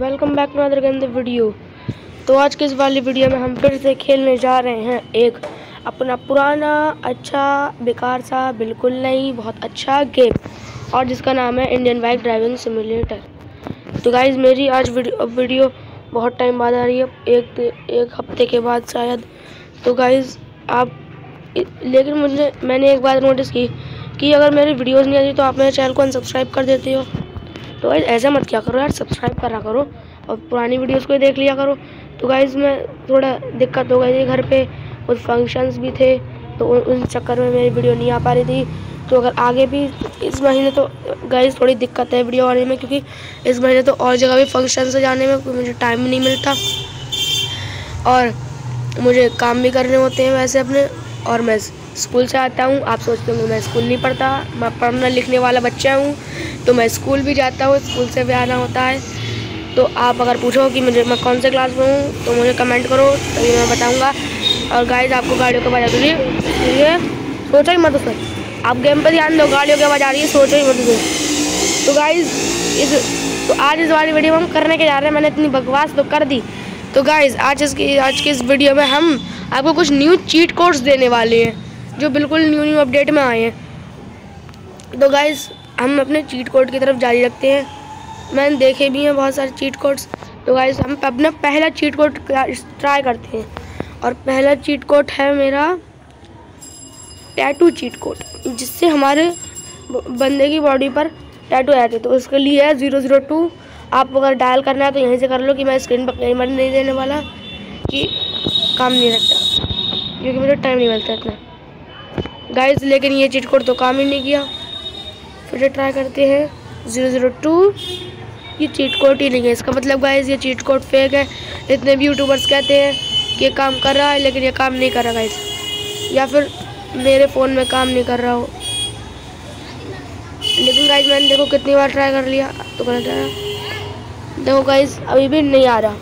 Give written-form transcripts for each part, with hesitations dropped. Welcome back to other game the video. तो आज के इस वाली वीडियो में हम फिर से खेलने जा रहे हैं एक अपना पुराना अच्छा बेकार सा बिल्कुल नहीं बहुत अच्छा गेम, और जिसका नाम है इंडियन बाइक ड्राइविंग सिमुलेटर। तो गाइज़ मेरी आज वीडियो बहुत टाइम बाद आ रही है, एक हफ्ते के बाद शायद। तो गाइज़ लेकिन मैंने एक बात नोटिस की कि अगर मेरी वीडियोज़ नहीं आती तो आप मेरे चैनल को अनसब्सक्राइब कर देते हो। तो गाइज़ ऐसा मत क्या करो यार, सब्सक्राइब करा करो और पुरानी वीडियोस को देख लिया करो। तो गाइज़ मैं थोड़ा दिक्कत हो गई थी घर पे, कुछ फंक्शंस भी थे, तो उन चक्कर में मेरी वीडियो नहीं आ पा रही थी। तो अगर आगे भी इस महीने तो गाइज़ थोड़ी दिक्कत है वीडियो आने में, क्योंकि इस महीने तो और जगह भी फंक्शन से जाने में मुझे टाइम नहीं मिलता और मुझे काम भी करने होते हैं वैसे अपने। और मैं स्कूल से आता हूँ, आप सोचते होंगे मैं स्कूल नहीं पढ़ता, मैं पढ़ने लिखने वाला बच्चा हूँ, तो मैं स्कूल भी जाता हूँ, स्कूल से भी आना होता है। तो आप अगर पूछो कि मैं कौन से क्लास में हूँ तो मुझे कमेंट करो, तभी मैं बताऊँगा। और गाइज आपको गाड़ियों की आवाज़ आ रही है, सोचो ही मत उसमें, आप गेम पर ध्यान दो, गाड़ियों की आवाज़ आ रही है, सोचो ही मत उसमें। तो गाइज़ आज इस वाली वीडियो में हम करने के जा रहे हैं, मैंने इतनी बकवास तो कर दी। तो गाइज़ आज की इस वीडियो में हम आपको कुछ न्यू चीट कोड्स देने वाले हैं जो बिल्कुल न्यू अपडेट में आए हैं। तो गाइज़ हम अपने चीट कोड की तरफ जारी रखते हैं, मैंने देखे भी हैं बहुत सारे चीट कोड्स। तो गाइज़ हम अपना पहला चीट कोड ट्राई करते हैं, और पहला चीट कोड है मेरा टैटू चीट कोड, जिससे हमारे बंदे की बॉडी पर टैटू आते हैं। तो उसके लिए है 002। आप अगर डायल करना है तो यहीं से कर लो, कि मैं स्क्रीन पर पेमेंट नहीं देने वाला, कि काम नहीं रखता क्योंकि मुझे टाइम नहीं मिलता इतना गाइज। लेकिन ये चीट कोड तो काम ही नहीं किया, फिर ट्राई करते हैं 002। ये चीट कोड ही नहीं है, इसका मतलब गाइज ये चीट कोड फेक है। इतने भी यूट्यूबर्स कहते हैं कि ये काम कर रहा है, लेकिन ये काम नहीं कर रहा गाइज, या फिर मेरे फ़ोन में काम नहीं कर रहा हो। लेकिन गाइज मैंने देखो कितनी बार ट्राई कर लिया, तो गलत आया। देखो गाइज अभी भी नहीं आ रहा।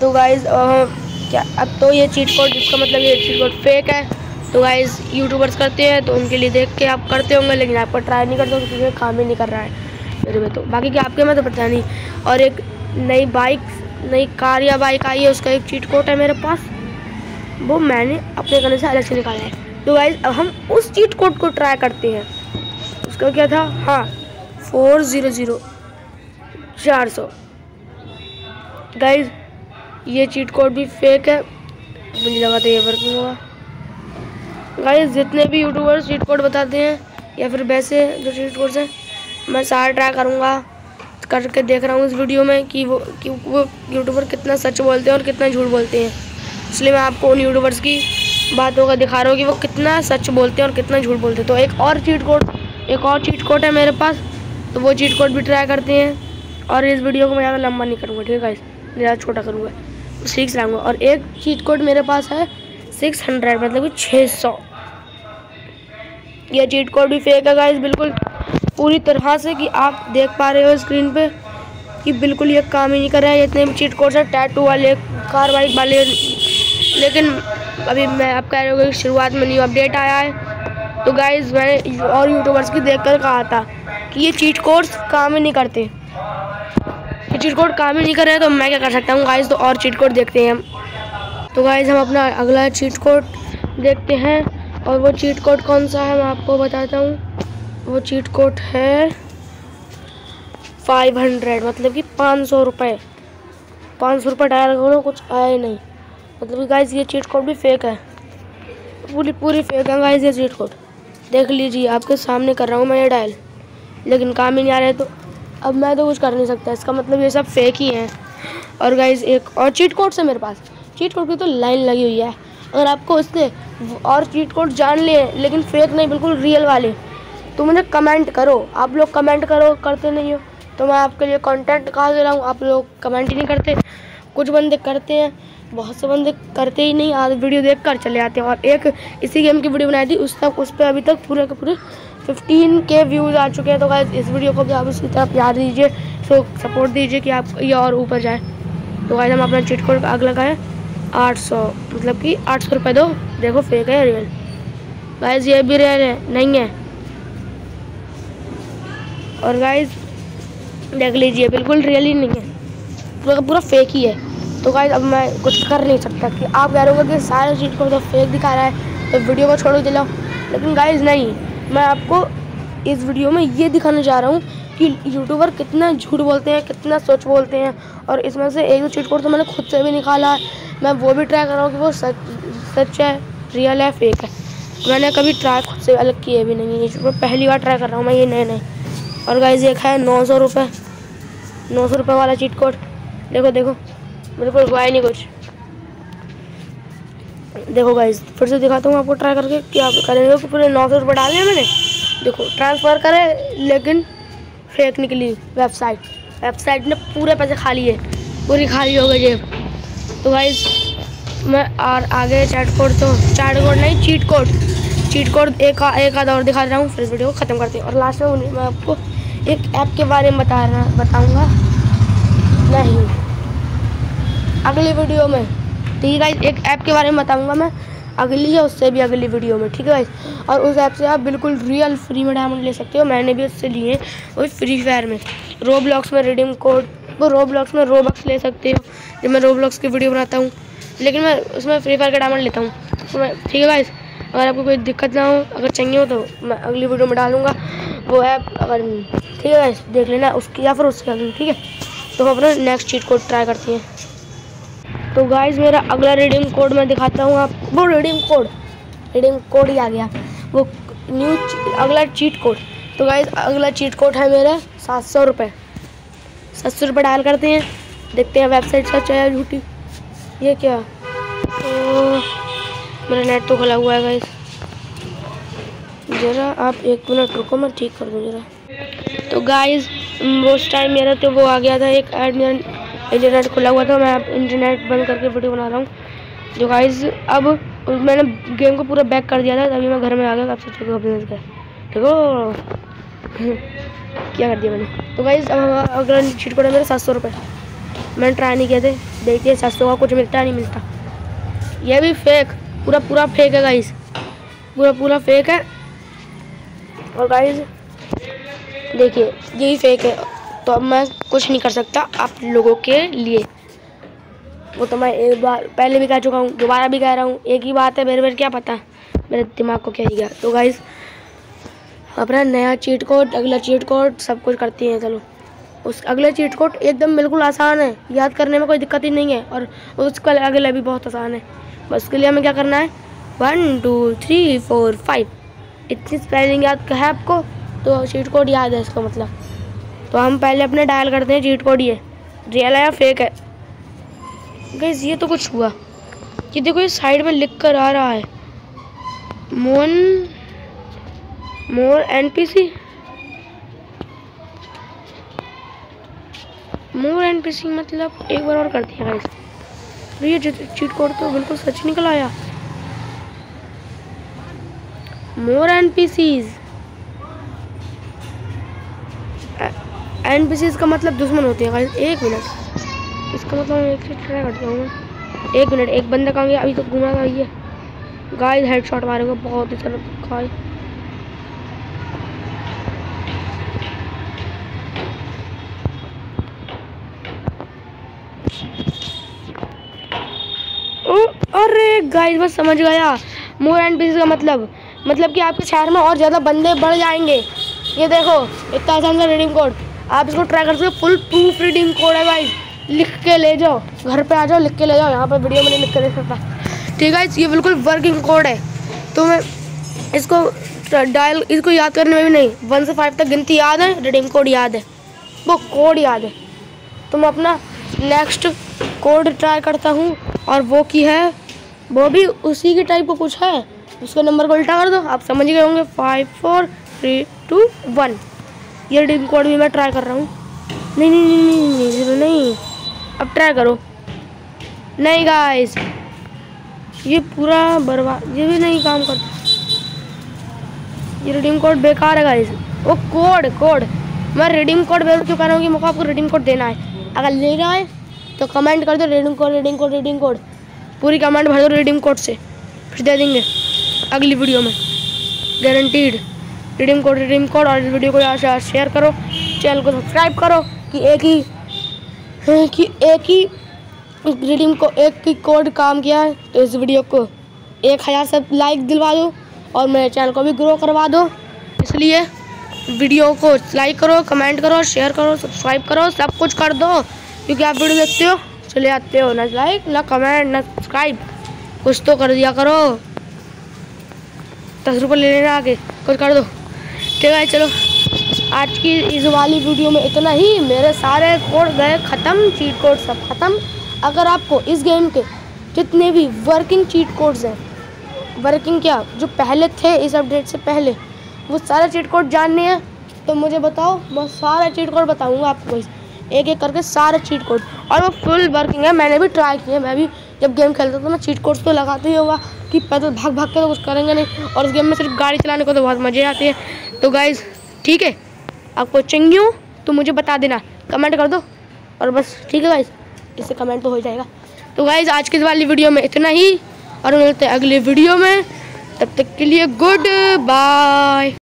तो गाइज अब तो ये चीट कोड, जिसका मतलब ये चीट कोड फेक है। तो गाइज़ यूट्यूबर्स करते हैं तो उनके लिए देख के आप करते होंगे, लेकिन आपका ट्राई नहीं करते हो क्योंकि काम ही नहीं कर रहा है मेरे में। तो बाकी के आपके में तो पता नहीं। और एक नई कार या बाइक आई है, उसका एक चीट कोड है मेरे पास, वो मैंने अपने गले से अलग से निकाला है। तो गाइज़ अब हम उस चीट कोड को ट्राई करते हैं। उसका क्या था, हाँ 400 गाइज़ ये चीट कोड भी फेक है, मुझे लगा था ये वर्किंग होगा। गाइज जितने भी यूट्यूबर्स चीट कोड बताते हैं या फिर वैसे जो चीट कोड्स हैं, मैं सारा ट्राई करूँगा, करके देख रहा हूँ इस वीडियो में कि वो यूट्यूबर कितना सच बोलते हैं और कितना झूठ बोलते हैं। इसलिए मैं आपको उन यूट्यूबर्स की बातों का दिखा रहा हूँ कि वो कितना सच बोलते हैं और कितना झूठ बोलते हैं। तो एक और चीट कोड है मेरे पास, तो वो चीट कोड भी ट्राई करते हैं। और इस वीडियो को मैं ज़्यादा लंबा नहीं करूँगा, ठीक है गाइज, ज़्यादा छोटा करूँगा, ठीक से लाऊँगा। और एक चीट कोड मेरे पास है 600, मतलब 600। यह चीट कोड भी फेक है गाइज, बिल्कुल पूरी तरह से, कि आप देख पा रहे हो स्क्रीन पे कि बिल्कुल ये काम ही नहीं कर रहा है। इतने चीट कोड है टैटू वाले, कार बाइक वाले, लेकिन अभी मैं आप कह रहे हो कि शुरुआत में न्यू अपडेट आया है। तो गाइज मैंने और यूट्यूबर्स की देखकर कहा था कि ये चीट कोड्स काम ही नहीं करते, ये चीट कोड काम ही नहीं कर रहे, तो मैं क्या कर सकता हूँ गाइज। तो और चीट कोड देखते हैं हम। तो गाइज़ हम अपना अगला चीट कोड देखते हैं, और वो चीट कोड कौन सा है मैं आपको बताता हूँ। वो चीट कोड है 500, मतलब कि 500 रुपये। 500 रुपये डायल करो, कुछ आया ही नहीं, मतलब कि गाइज़ ये चीट कोड भी फेक है, पूरी फेक है गाइज़ ये चीट कोड। देख लीजिए आपके सामने कर रहा हूँ मैं ये डायल, लेकिन काम ही नहीं आ रहा है। तो अब मैं तो कुछ कर नहीं सकता, इसका मतलब ये सब फेक ही हैं। और गाइज़ एक और चीट कोड है मेरे पास, चीट कोड की तो लाइन लगी हुई है। अगर आपको इससे और चीट कोड जान लिए, लेकिन फेक नहीं बिल्कुल रियल वाले, तो मुझे कमेंट करो। आप लोग कमेंट करो, करते नहीं हो तो मैं आपके लिए कंटेंट कहाँ दे रहा हूँ। आप लोग कमेंट ही नहीं करते, कुछ बंदे करते हैं, बहुत से बंदे करते ही नहीं, आज वीडियो देख कर चले आते हैं। और एक इसी गेम की वीडियो बनाई थी, उस पर अभी तक पूरे के पूरे 15K व्यूज़ आ चुके हैं। तो गाइस इस वीडियो को भी आप उसकी तरफ याद दीजिए, सपोर्ट दीजिए कि आप ये और ऊपर जाए। तो गाइस हम अपना चीट कोड आग लगाए 800, मतलब कि 800 रुपये दो। देखो फेक है रियल गाइज, ये भी रियल है नहीं है। और गाइज देख लीजिए, बिल्कुल रियली नहीं है, पूरा फेक ही है। तो गाइस अब मैं कुछ कर नहीं सकता कि आप कह रहे हो कि सारे चीज़ को मतलब तो फेक दिखा रहा है तो वीडियो को छोड़ो दिलाओ, लेकिन गाइस नहीं, मैं आपको इस वीडियो में ये दिखाना चाह रहा हूँ कि यूट्यूबर कितना झूठ बोलते हैं, कितना सच बोलते हैं। और इसमें से एक दो चीट कोड तो मैंने खुद से भी निकाला है, मैं वो भी ट्राई कर रहा हूँ कि वो सच है, रियल है, फेक है। मैंने कभी ट्राई खुद से अलग किए भी नहीं, ये पहली बार ट्राई कर रहा हूँ मैं ये नए नए। और गाइस एक है 900 रुपये, 900 रुपये वाला चीट कोड, देखो देखो बिल्कुल हुआ ही नहीं कुछ। देखो गाइस फिर से दिखाता हूँ आपको ट्राई करके कि आप करेंगे, पूरे 900 रुपये डाले मैंने, देखो ट्रांसफ़र करे लेकिन फेक निकली वेबसाइट, वेबसाइट ने पूरे पैसे खा लिए, पूरी खाली हो गई जेब। तो गाइस मैं और आगे चीट कोड एक आधा और दिखा रहा हूँ, फिर वीडियो को ख़त्म करते हैं। और लास्ट में मैं आपको एक ऐप के बारे में बताऊँगा नहीं अगली वीडियो में, ठीक है गाइस, एक ऐप के बारे में बताऊँगा मैं अगली या उससे भी अगली वीडियो में, ठीक है गाइस। और उस ऐप से आप बिल्कुल रियल फ्री में डायमंड ले सकते हो, मैंने भी उससे लिए, और फ्री फायर में रोब्लॉक्स में रिडीम कोड, वो रोब्लॉक्स में रोबक्स ले सकते हो, जब मैं रोब्लॉक्स की वीडियो बनाता हूँ, लेकिन मैं उसमें फ्री फायर का डायमंड लेता हूँ, ठीक है गाइस। अगर आपको कोई दिक्कत ना हो, अगर चाहिए हो तो मैं अगली वीडियो में डालूँगा वो ऐप, अगर ठीक है गाइस देख लेना उसकी या फिर उसकी अगली, ठीक है। तो हम अपना नेक्स्ट चीट कोड ट्राई करती हैं। तो गाइस मेरा अगला रिडीम कोड मैं दिखाता हूँ आप, वो रिडीम कोड ही आ गया वो न्यू अगला चीट कोड। तो गाइस अगला चीट कोड है मेरा 700 रुपये, 700 रुपये डायल करते हैं, देखते हैं वेबसाइट सच है या झूठी। ये क्या, मेरा नेट तो खुला हुआ है गाइस, ज़रा आप एक मिनट रुको मैं ठीक कर दूँ ज़रा। तो गाइस उस टाइम मेरा तो वो आ गया था एक ऐड, मेरा इंटरनेट खुला हुआ था, मैं अब इंटरनेट बंद करके वीडियो बना रहा हूँ। जो गाइस अब मैंने गेम को पूरा बैक कर दिया था, तभी मैं घर में आ गया, आपसे ठीक है क्या कर दिया मैंने। तो गाइस अब अगला चीट कोड है मेरे 700 रुपये, मैंने ट्राई नहीं किया थे, देखिए 700 का कुछ मिलता नहीं मिलता, यह भी फेक, पूरा फेक है गाइस, पूरा फेक है। और गाइस देखिए यही फेक है, तो अब मैं कुछ नहीं कर सकता आप लोगों के लिए, वो तो मैं एक बार पहले भी कह चुका हूँ, दोबारा भी कह रहा हूँ, एक ही बात है मेरे क्या पता मेरे दिमाग को क्या ही गया। तो गाइस अपना नया चीट कोड, अगला चीट कोड सब कुछ करती हैं। चलो उस अगला चीट कोड एकदम बिल्कुल आसान है, याद करने में कोई दिक्कत ही नहीं है, और उसका अगला भी बहुत आसान है। बस उसके लिए हमें क्या करना है, 1 2 3 4 5 इतनी स्पेलिंग याद है आपको तो चीट कोड याद है इसका मतलब। तो हम पहले अपने डायल करते हैं चीट कोड, ये रियल है या फेक है। गाइस ये तो कुछ हुआ, ये देखो ये साइड में लिख कर आ रहा है मोर एनपीसी मतलब एक बार और करते हैं गाइस। तो ये चीट कोड तो बिल्कुल सच निकल आया, मोर एनपीसीज का मतलब दुश्मन होते हैं गाइस। एक मिनट इसका मतलब एक से ट्राई करता हूँ मैं, एक मिनट एक बंदा कहाँ गया, अभी तो घुमा था ये गाइस, हेडशॉट मारेगा बहुत ही चल खाए। ओ अरे गाइस बस समझ गया, मोर एनपीसीज का मतलब कि आपके शहर में और ज़्यादा बंदे बढ़ जाएंगे। ये देखो इतना आसान सा रिडीम कोड, आप इसको ट्राई कर सकते हो, फुल प्रूफ रिडीम कोड है गाइस, लिख के ले जाओ, घर पे आ जाओ लिख के ले जाओ, यहाँ पर वीडियो में नहीं लिख के ले सकता, ठीक है। ये बिल्कुल वर्किंग कोड है, तो मैं इसको डायल, इसको याद करने में भी नहीं, 1 से 5 तक गिनती याद है, रिडीम कोड याद है, वो कोड याद है। तो मैं अपना नेक्स्ट कोड ट्राई करता हूँ, और वो की है, वो भी उसी के टाइप का कुछ है, उसका नंबर को उल्टा कर दो आप समझ गए होंगे, 5 4 3 2 1। ये रिडीम कोड भी मैं ट्राई कर रहा हूँ, नहीं नहीं नहीं नहीं नहीं, नहीं, नहीं। अब ट्राई करो, नहीं गाइस ये पूरा बर्बाद, ये भी नहीं काम करता, ये रिडीम कोड बेकार है गाइस। वो कोड मैं रिडीम कोड क्यों कह रहा हूँ कि मुझे आपको रिडीम कोड देना है, अगर लेना है तो कमेंट कर दो रिडीम कोड, पूरी कमेंट भर दो रिडीम कोड से, फिर दे देंगे अगली वीडियो में गारंटीड। रिडीम कोड और इस वीडियो को यहाँ से शेयर करो, चैनल को सब्सक्राइब करो कि एक ही रीडिंग को एक ही कोड काम किया है। तो इस वीडियो को 1000 सब लाइक दिलवा दो और मेरे चैनल को भी ग्रो करवा दो। इसलिए वीडियो को लाइक करो, कमेंट करो, शेयर करो, सब्सक्राइब करो, सब कुछ कर दो, क्योंकि आप वीडियो देखते हो चले आते हो, ना लाइक ना कमेंट ना सब्सक्राइब, कुछ तो कर दिया करो। 10 रुपये ले लेना, आगे कुछ कर दो। ठीक है, चलो आज की इस वाली वीडियो में इतना ही। मेरे सारे कोड गए ख़त्म, चीट कोड सब ख़त्म। अगर आपको इस गेम के जितने भी वर्किंग चीट कोड्स हैं, वर्किंग क्या जो पहले थे इस अपडेट से पहले, वो सारे चीट कोड जानने हैं तो मुझे बताओ, मैं सारे चीट कोड बताऊंगा आपको, एक एक करके सारे चीट कोड। और वो फुल वर्किंग है, मैंने भी ट्राई किया है। मैं भी जब गेम खेलता था तो मैं चीट कोड्स तो लगाते ही होगा कि पैदल भाग भाग के तो कुछ करेंगे नहीं, और उस गेम में सिर्फ गाड़ी चलाने को तो बहुत मज़े आते हैं। तो गाइज़ ठीक है, आपको चाहिए हो तो मुझे बता देना, कमेंट कर दो और बस। ठीक है गाइज़, इससे कमेंट तो हो जाएगा। तो गाइज़ आज की वाली वीडियो में इतना ही और मिलते हैं अगले वीडियो में। तब तक के लिए गुड बाय।